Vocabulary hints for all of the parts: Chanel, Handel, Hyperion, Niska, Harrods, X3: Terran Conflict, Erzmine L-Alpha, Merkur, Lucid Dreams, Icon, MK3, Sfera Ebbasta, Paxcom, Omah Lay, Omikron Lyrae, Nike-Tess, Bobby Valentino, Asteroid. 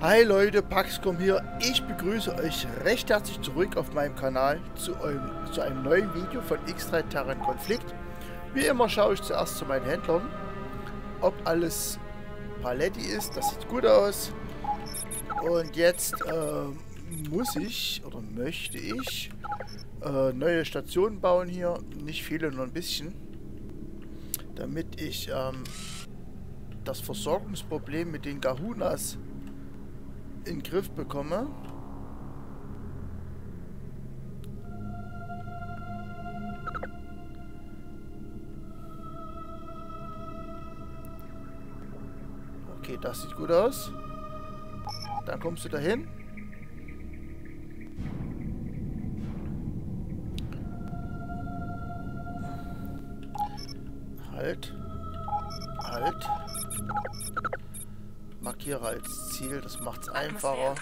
Hi Leute, Paxcom hier. Ich begrüße euch recht herzlich zurück auf meinem Kanal zu einem neuen Video von X3 Terran Conflict. Wie immer schaue ich zuerst zu meinen Händlern, ob alles paletti ist. Das sieht gut aus. Und jetzt muss ich oder möchte ich neue Stationen bauen hier. Nicht viele, nur ein bisschen. Damit ich das Versorgungsproblem mit den Gahunas in den Griff bekomme. Okay, das sieht gut aus. Dann kommst du dahin. Halt. Halt. Markiere als Ziel, das macht's einfacher.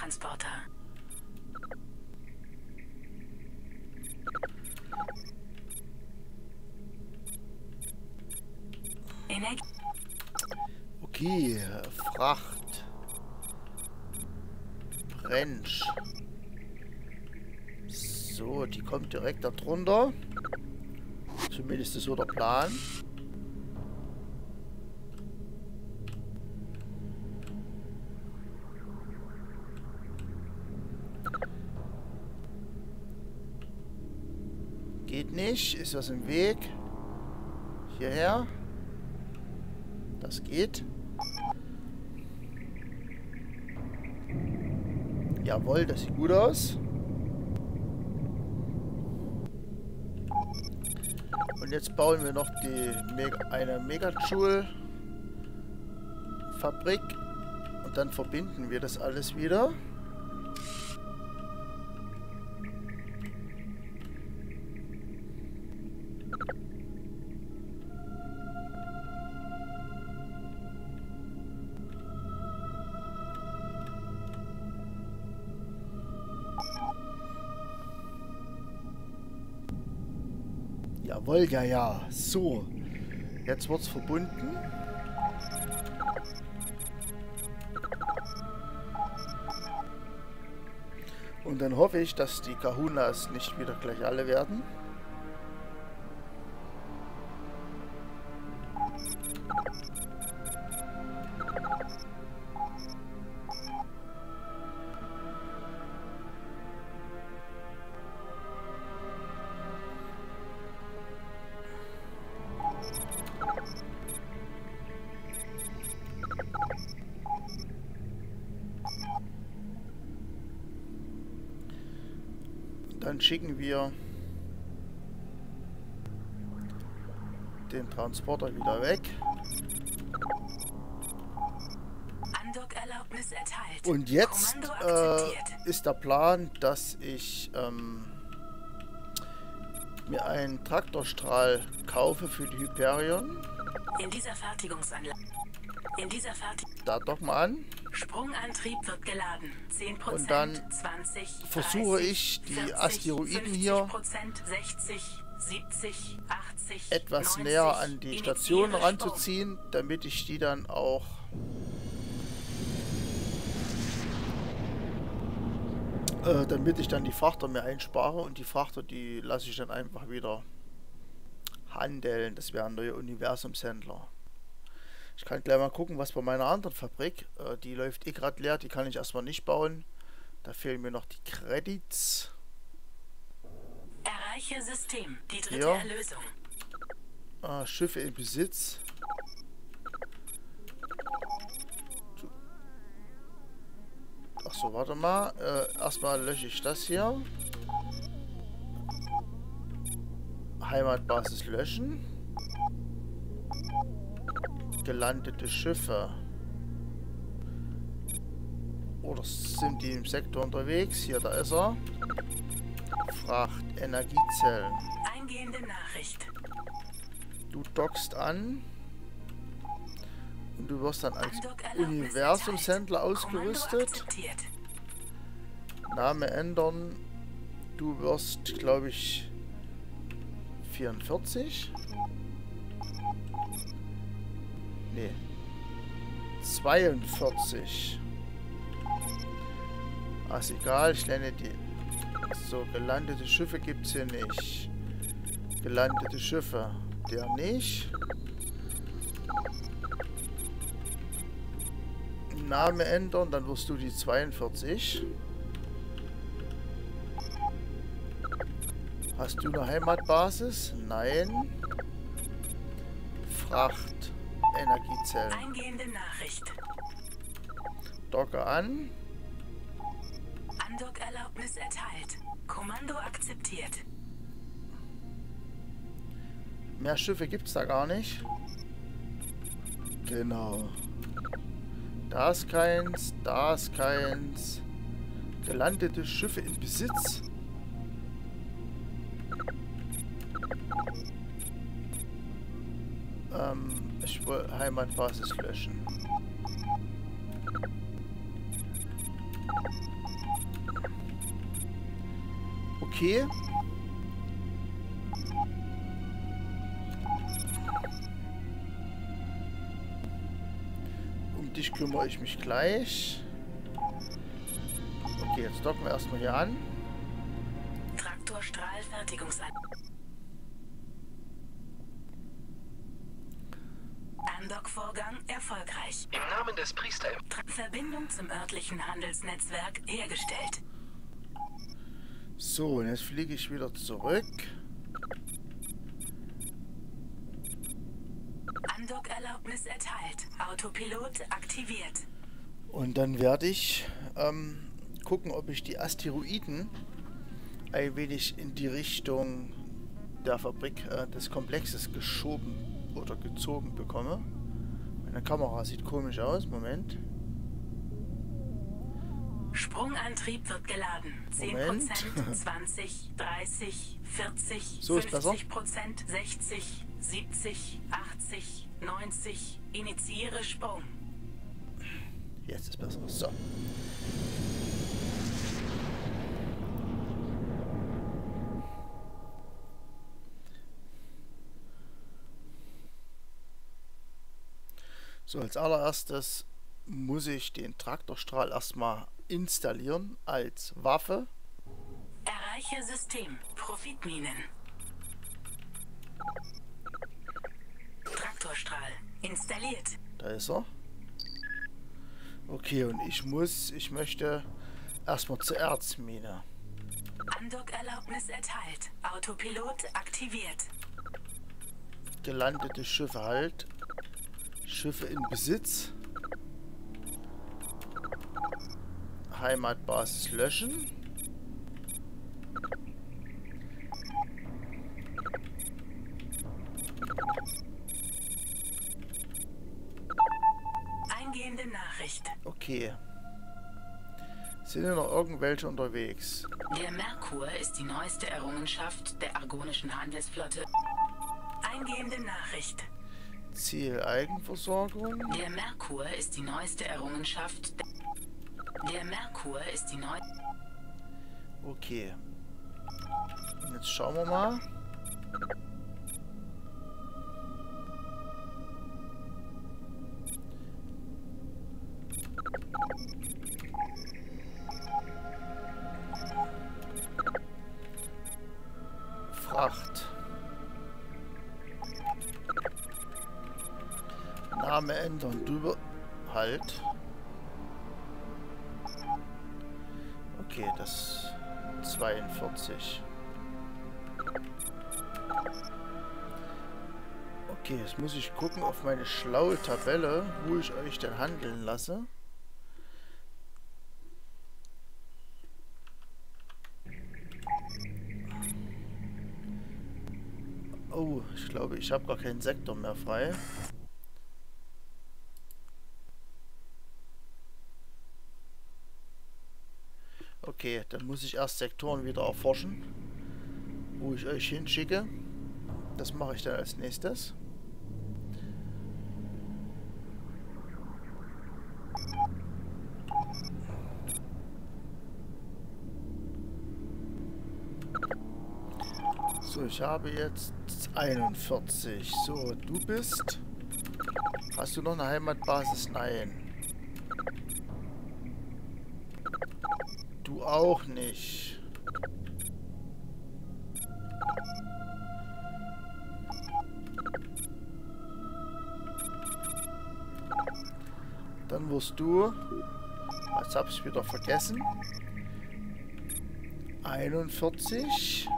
Okay, Fracht. Branch. So, die kommt direkt da drunter. Zumindest ist so der Plan. Geht nicht, ist was im Weg. Hierher. Das geht. Jawohl, das sieht gut aus. Und jetzt bauen wir noch eine Megajoule-Fabrik. Und dann verbinden wir das alles wieder. Jawohl, ja. So. Jetzt wird's verbunden. Und dann hoffe ich, dass die Kahunas nicht wieder gleich alle werden. Dann schicken wir den Transporter wieder weg. Andockerlaubnis erteilt. Und jetzt ist der Plan, dass ich mir einen Traktorstrahl kaufe für die Hyperion. In dieser Fertigungsanlage. Da doch mal an. Sprungantrieb wird geladen. 10%, und dann 20, 30, versuche ich die 40, Asteroiden 50%, hier 60, 70, 80, etwas 90, näher an die Station ranzuziehen, damit ich die dann auch damit ich dann die Frachter mehr einspare, und die Frachter, die lasse ich dann einfach wieder handeln. Das wäre ein neuer Universumshändler. Ich kann gleich mal gucken, was bei meiner anderen Fabrik, die läuft eh gerade leer, die kann ich erstmal nicht bauen. Da fehlen mir noch die Credits. Erreiche System, die dritte Erlösung. Schiffe in Besitz. Achso, warte mal. Erstmal lösche ich das hier. Heimatbasis löschen. Gelandete Schiffe. Oder sind die im Sektor unterwegs? Hier, da ist er. Fracht, Energiezellen. Eingehende Nachricht. Du dockst an. Und du wirst dann als Universumshändler ausgerüstet. Name ändern. Du wirst, glaube ich, 44. Nee. 42. Ach, ist egal, ich nenne die. So, gelandete Schiffe gibt es hier nicht. Gelandete Schiffe. Der nicht. Name ändern, dann wirst du die 42. Hast du eine Heimatbasis? Nein. Fracht. Energiezellen. Eingehende Nachricht. Docke an. Andockerlaubnis erteilt. Kommando akzeptiert. Mehr Schiffe gibt's da gar nicht. Genau. Da ist keins, da ist keins. Gelandete Schiffe in Besitz. Ich will Heimatbasis löschen. Okay. Um dich kümmere ich mich gleich. Okay, jetzt docken wir erstmal hier an. Traktorstrahlfertigungsanlage. Andockvorgang erfolgreich. Im Namen des Priester. Verbindung zum örtlichen Handelsnetzwerk hergestellt. So, und jetzt fliege ich wieder zurück. Andockerlaubnis erteilt. Autopilot aktiviert. Und dann werde ich gucken, ob ich die Asteroiden ein wenig in die Richtung der Fabrik des Komplexes geschoben oder gezogen bekomme. Meine Kamera sieht komisch aus. Moment. Sprungantrieb wird geladen. 10%, 20, 30, 40, so 50%, 60, 70, 80, 90. Initiiere Sprung. Jetzt ist besser. So. So, als allererstes muss ich den Traktorstrahl erstmal installieren als Waffe. Erreiche System. Profitminen. Traktorstrahl installiert. Da ist er. Okay, und ich möchte erstmal zur Erzmine. Andockerlaubnis erteilt. Autopilot aktiviert. Gelandete Schiffe halt. Schiffe in Besitz. Heimatbasis löschen. Eingehende Nachricht. Okay. Sind ja noch irgendwelche unterwegs? Der Merkur ist die neueste Errungenschaft der argonischen Handelsflotte. Eingehende Nachricht. Ziel Eigenversorgung. Der Merkur ist die neueste Errungenschaft. Der Merkur ist die neue. Okay. Und jetzt schauen wir mal. Fracht. Name ändern. Drüber. Halt. Okay, das 42. Okay, jetzt muss ich gucken auf meine schlaue Tabelle, wo ich euch denn handeln lasse. Oh, ich glaube, ich habe gar keinen Sektor mehr frei. Okay, dann muss ich erst Sektoren wieder erforschen, wo ich euch hinschicke. Das mache ich dann als nächstes. So, ich habe jetzt 41. So, du bist... Hast du noch eine Heimatbasis? Nein. auch nicht. Dann wirst du... Jetzt habe ich wieder vergessen. 41...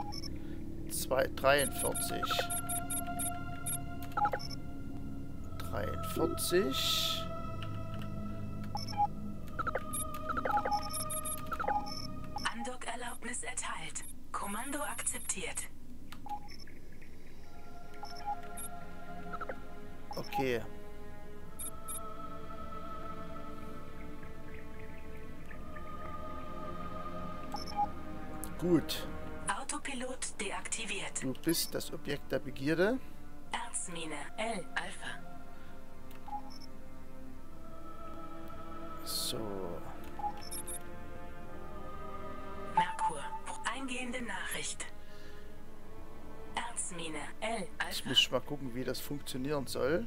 43. 43. Andockerlaubnis erteilt. Kommando akzeptiert. Okay. Gut. Autopilot deaktiviert. Du bist das Objekt der Begierde. Erzmine L-Alpha. So. Merkur. Eingehende Nachricht. Erzmine L-Alpha. Ich muss mal gucken, wie das funktionieren soll.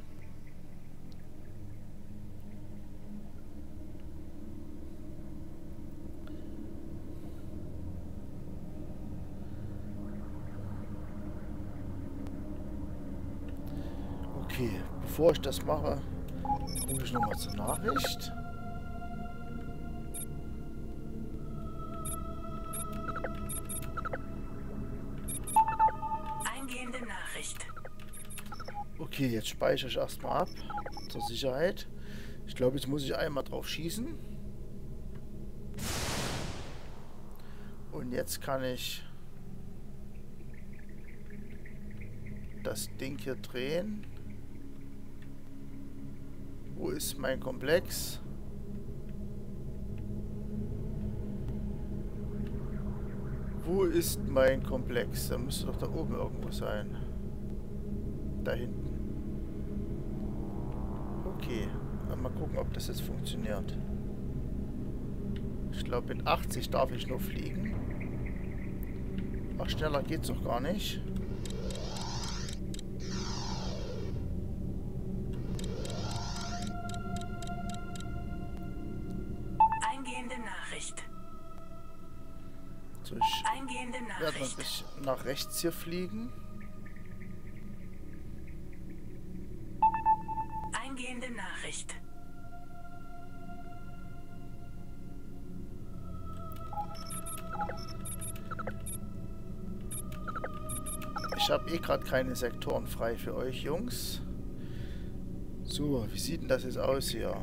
Okay, bevor ich das mache, gucke ich nochmal zur Nachricht. Eingehende Nachricht. Okay, jetzt speichere ich erstmal ab, zur Sicherheit. Ich glaube, jetzt muss ich einmal drauf schießen. Und jetzt kann ich das Ding hier drehen. Wo ist mein Komplex? Wo ist mein Komplex? Da müsste doch da oben irgendwo sein. Da hinten. Okay. Mal gucken, ob das jetzt funktioniert. Ich glaube, mit 80 darf ich nur fliegen. Ach, schneller geht's doch gar nicht. Ich werde ein bisschen nach rechts hier fliegen. Eingehende Nachricht. Ich habe eh gerade keine Sektoren frei für euch, Jungs. So, wie sieht denn das jetzt aus hier?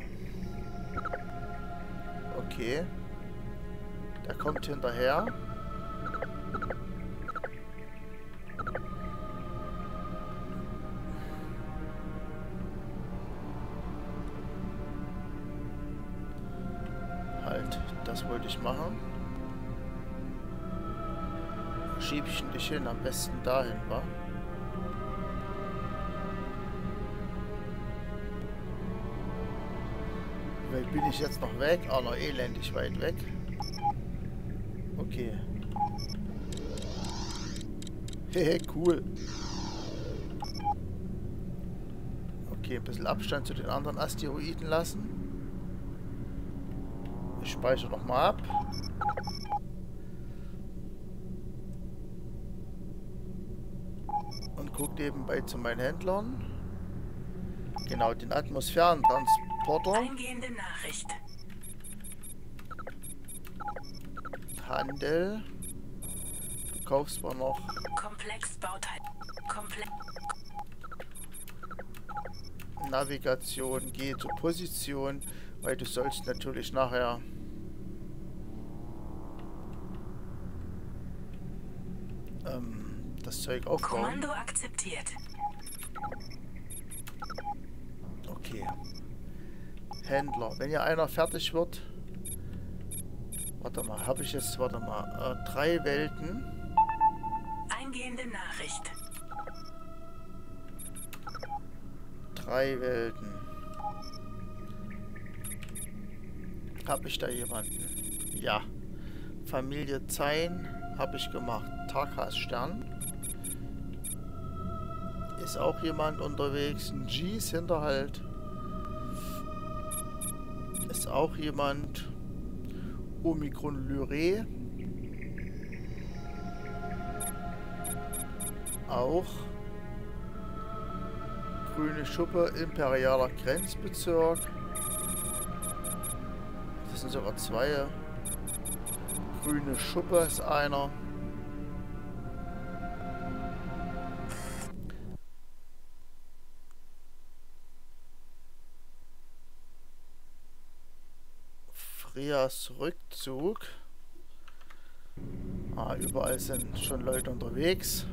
Okay. Der kommt hinterher. Das wollte ich machen. Schieb ich ihn dich hin, am besten dahin, wa? Vielleicht bin ich jetzt noch weg, aber noch elendig weit weg. Okay. Hehe, cool. Okay, ein bisschen Abstand zu den anderen Asteroiden lassen. Ich speichere nochmal ab. Und gucke nebenbei zu meinen Händlern. Genau, den Atmosphärentransporter. Eingehende Nachricht. Handel. Du kaufst mal noch. Komplexbauteil. Komplex. Navigation. Geh zur Position. Weil du sollst natürlich nachher das Zeug aufbauen. Kommando akzeptiert. Okay. Händler. Wenn hier einer fertig wird... Warte mal, habe ich jetzt... Warte mal. 3 Welten. Eingehende Nachricht. 3 Welten. Habe ich da jemanden? Ja. Familie Zein habe ich gemacht. Takas Stern. Ist auch jemand unterwegs. Ein G's Hinterhalt. Ist auch jemand. Omikron Lyrae. Auch grüne Schuppe, imperialer Grenzbezirk. Das sind sogar zwei. Grüne Schuppe ist einer. Frias Rückzug. Ah, überall sind schon Leute unterwegs.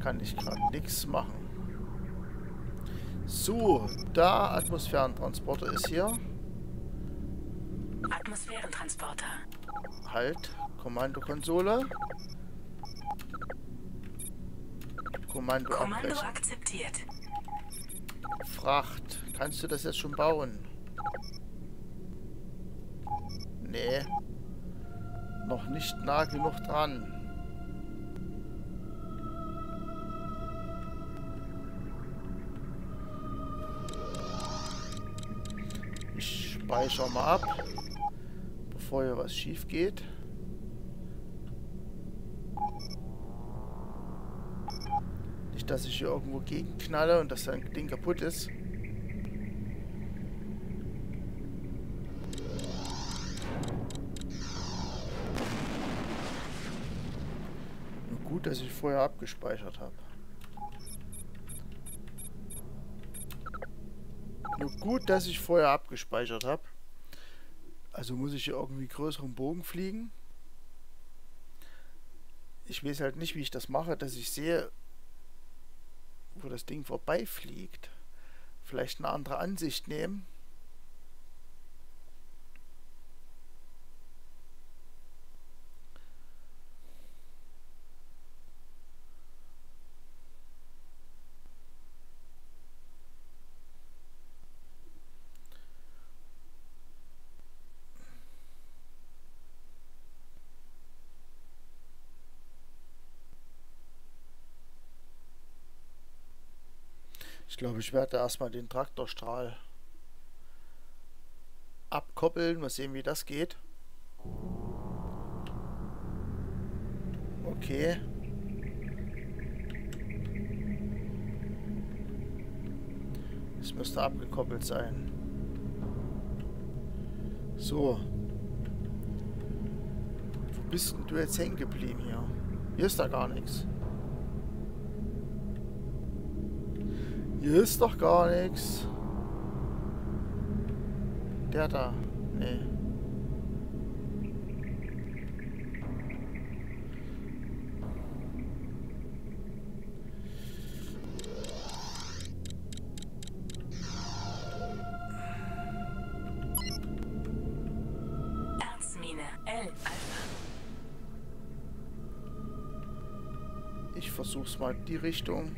Kann ich gerade nichts machen. So, da Atmosphärentransporter ist hier. Atmosphärentransporter. Halt, Kommandokonsole. Kommando abbrechen. Kommando akzeptiert. Fracht. Kannst du das jetzt schon bauen? Nee. Noch nicht nah genug dran. Ich speichere mal ab, bevor hier was schief geht. Nicht, dass ich hier irgendwo gegenknalle und dass dann ein Ding kaputt ist. Gut, dass ich vorher abgespeichert habe. Nur gut, dass ich vorher abgespeichert habe. Also muss ich hier irgendwie größeren Bogen fliegen. Ich weiß halt nicht, wie ich das mache, dass ich sehe, wo das Ding vorbeifliegt. Vielleicht eine andere Ansicht nehmen. Ich glaube, ich werde erstmal den Traktorstrahl abkoppeln. Mal sehen, wie das geht. Okay. Es müsste abgekoppelt sein. So. Wo bist denn du jetzt hängen geblieben hier? Hier ist da gar nichts. Hier ist doch gar nichts. Der da. Nee. Erzmine L-Alpha. Ich versuch's mal die Richtung.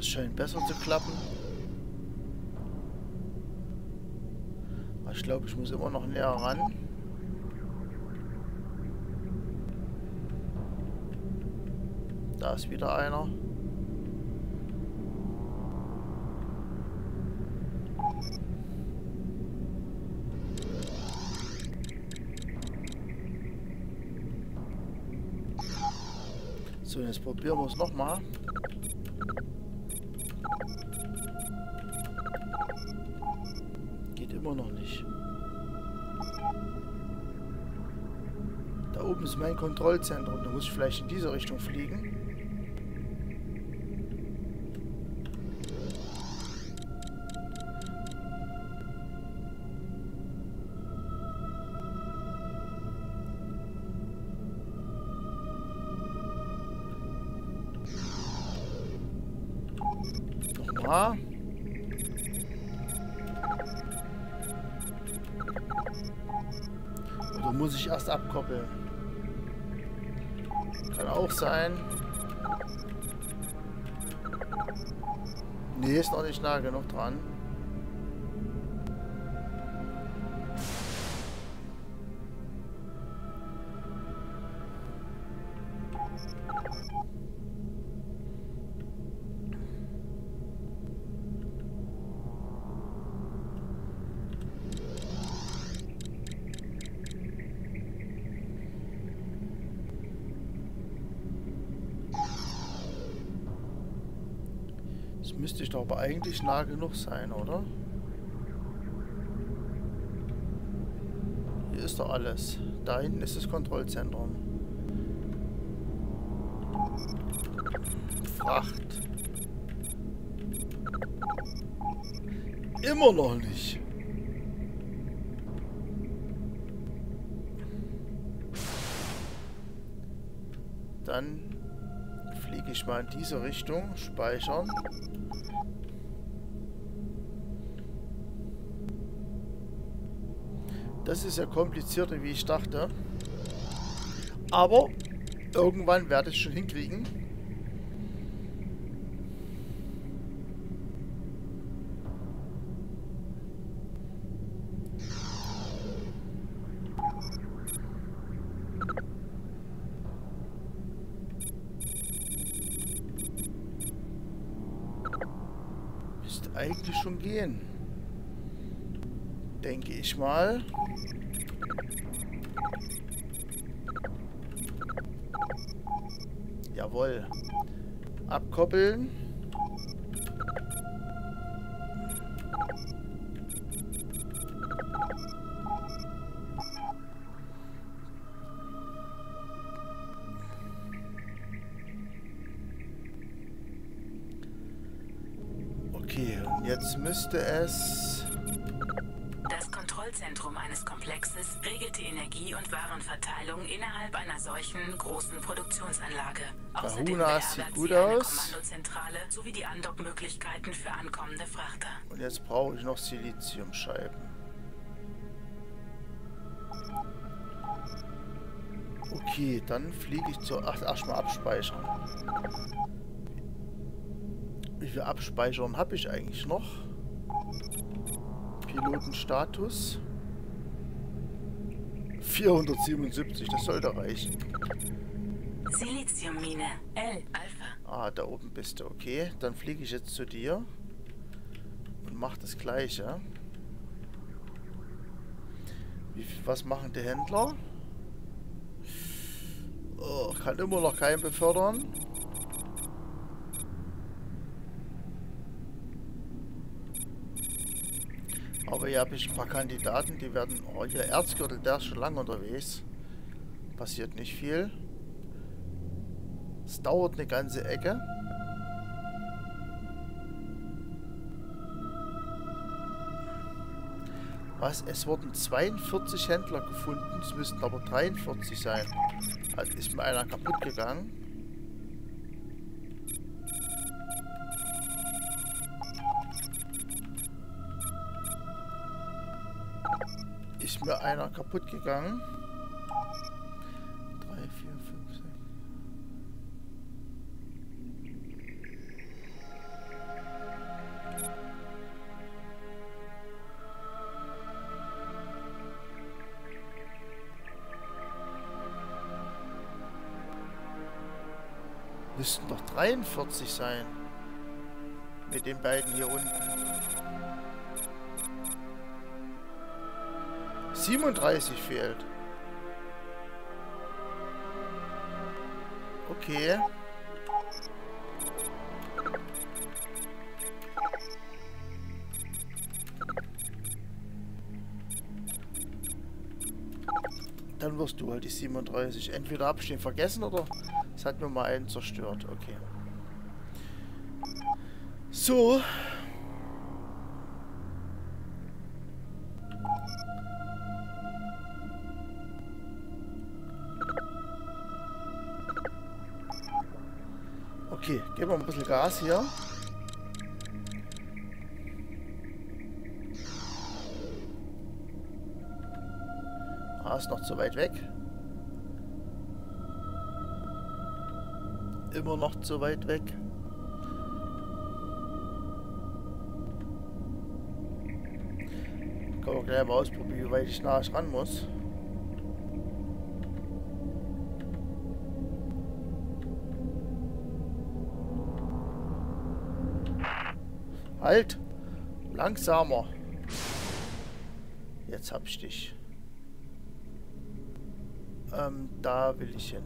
Scheint besser zu klappen. Ich glaube, ich muss immer noch näher ran. Da ist wieder einer. So, jetzt probieren wir es nochmal. Immer noch nicht. Da oben ist mein Kontrollzentrum. Da muss ich vielleicht in diese Richtung fliegen. Nochmal. Muss ich erst abkoppeln. Kann auch sein. Nee, ist noch nicht nah genug dran. Müsste ich doch aber eigentlich nah genug sein, oder? Hier ist doch alles. Da hinten ist das Kontrollzentrum. Fracht. Immer noch nicht. Dann fliege ich mal in diese Richtung. Speichern. Das ist ja komplizierter, wie ich dachte. Aber irgendwann werde ich es schon hinkriegen. Müsste eigentlich schon gehen. Denke ich mal. Jawohl. Abkoppeln. Okay, und jetzt müsste es... Das Kontrollzentrum eines Komplexes regelt die Energie- und Warenverteilung innerhalb einer solchen großen Produktionsanlage. Außerdem sieht gut aus. Kommandozentrale sowie die Andockmöglichkeiten für ankommende Frachter. Und jetzt brauche ich noch Siliziumscheiben. Okay, dann fliege ich zur... Ach, erstmal abspeichern. Wie viel Abspeicherung habe ich eigentlich noch? Pilotenstatus 477, das sollte reichen. Siliziummine L-Alpha. Ah, da oben bist du, okay. Dann fliege ich jetzt zu dir und mach das Gleiche. Was machen die Händler? Oh, kann immer noch keinen befördern. Aber hier habe ich ein paar Kandidaten, die werden... Oh, hier Erzgürtel, der ist schon lange unterwegs. Passiert nicht viel. Es dauert eine ganze Ecke. Was? Es wurden 42 Händler gefunden. Es müssten aber 43 sein. Also ist mir einer kaputt gegangen. Ist mir einer kaputt gegangen. 3, 4, 5, 6. Müssten doch 43 sein. Mit den beiden hier unten. 37 fehlt. Okay. Dann wirst du halt die 37. Entweder abstehen vergessen oder es hat mir mal einen zerstört. Okay. So. Okay, geben wir mal ein bisschen Gas hier. Ah, ist noch zu weit weg. Immer noch zu weit weg. Können wir gleich mal ausprobieren, wie weit ich nah ran muss. Halt! Langsamer! Jetzt hab ich dich. Da will ich hin.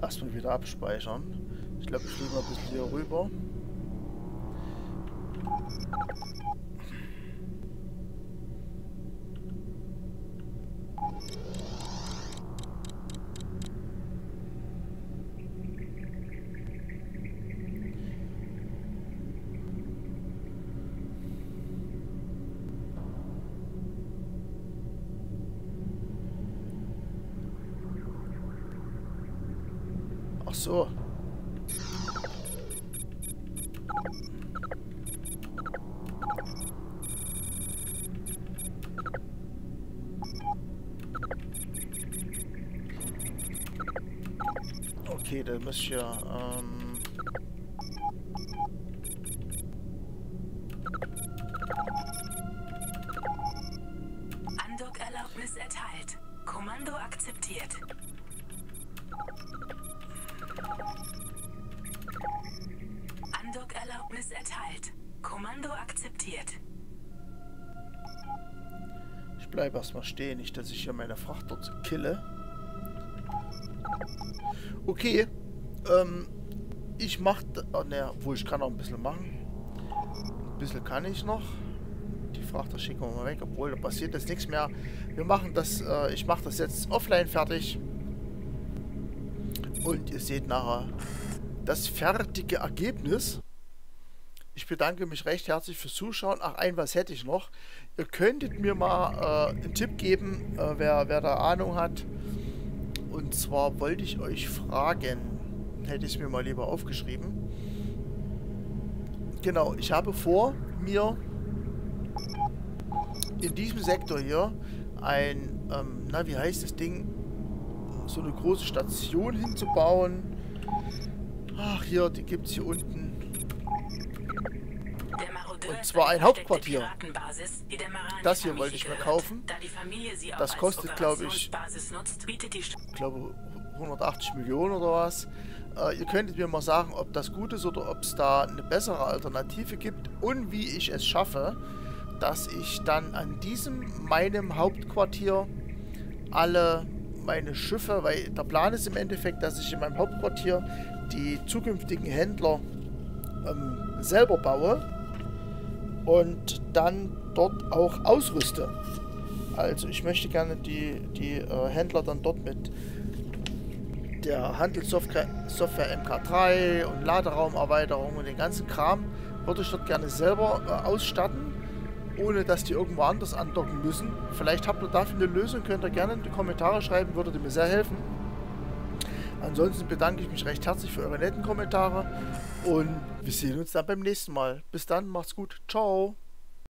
Erstmal wieder abspeichern. Ich glaube, ich fliege mal ein bisschen hier rüber. Ach so. Okay, dann muss ich ja... Andock-Erlaubnis erteilt. Kommando akzeptiert. Andock-Erlaubnis erteilt. Kommando akzeptiert. Ich bleibe erstmal stehen, nicht, dass ich hier meine Fracht dort kille. Okay. Ich mach... naja, obwohl ich kann noch ein bisschen machen. Ein bisschen kann ich noch. Die Frachter schicken wir mal weg, obwohl da passiert jetzt nichts mehr. Wir machen das... ich mache das jetzt offline fertig. Und ihr seht nachher das fertige Ergebnis. Ich bedanke mich recht herzlich fürs Zuschauen. Ach, was hätte ich noch. Ihr könntet mir mal einen Tipp geben, wer da Ahnung hat. Und zwar wollte ich euch fragen, hätte ich es mir mal lieber aufgeschrieben. Genau, ich habe vor, mir in diesem Sektor hier ein, na wie heißt das Ding, so eine große Station hinzubauen. Ach, hier, die gibt's hier unten. Und zwar ein Hauptquartier. Das hier wollte ich mir kaufen. Das kostet, glaube ich, 180 Millionen oder was. Ihr könntet mir mal sagen, ob das gut ist oder ob es da eine bessere Alternative gibt und wie ich es schaffe, dass ich dann an diesem, meinem Hauptquartier alle meine Schiffe, weil der Plan ist im Endeffekt, dass ich in meinem Hauptquartier die zukünftigen Händler selber baue und dann dort auch ausrüste. Also ich möchte gerne die Händler dann dort mit der Handelssoftware MK3 und Laderaumerweiterung und den ganzen Kram würde ich dort gerne selber ausstatten, ohne dass die irgendwo anders andocken müssen. Vielleicht habt ihr dafür eine Lösung, könnt ihr gerne in die Kommentare schreiben, würdet mir sehr helfen. Ansonsten bedanke ich mich recht herzlich für eure netten Kommentare und wir sehen uns dann beim nächsten Mal. Bis dann, macht's gut, ciao!